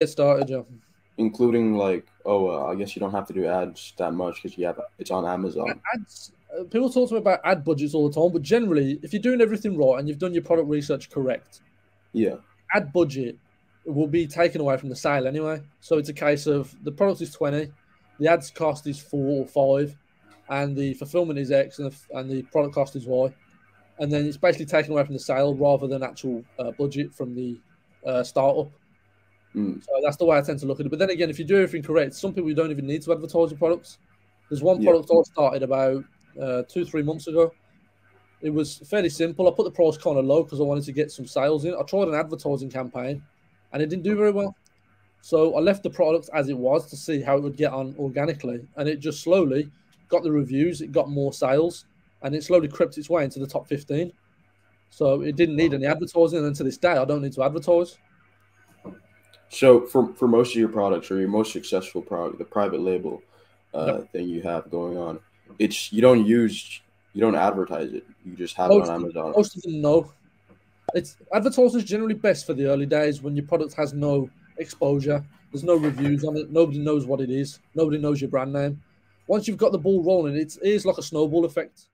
Get started, Joe. Including like, I guess you don't have to do ads that much because you have it's on Amazon. Ads, people talk to me about ad budgets all the time, but generally, if you're doing everything right and you've done your product research correct, yeah, ad budget will be taken away from the sale anyway. So it's a case of the product is 20, the ads cost is 4 or 5, and the fulfillment is X, and the product cost is Y, and then it's basically taken away from the sale rather than actual budget from the startup. So that's the way I tend to look at it. But then again, if you do everything correct, some people you don't even need to advertise your products. There's one product I started about 2-3 months ago. It was fairly simple. I put the price kind of low because I wanted to get some sales in. I tried an advertising campaign and it didn't do very well. So I left the product as it was to see how it would get on organically. And it just slowly got the reviews. It got more sales and it slowly crept its way into the top 15. So it didn't need any advertising. And to this day, I don't need to advertise. So for most of your products or your most successful product, the private label thing you have going on, it's you don't advertise it. You just have it on Amazon. Most of them, no. Advertising is generally best for the early days when your product has no exposure. There's no reviews on it. Nobody knows what it is. Nobody knows your brand name. Once you've got the ball rolling, it is like a snowball effect.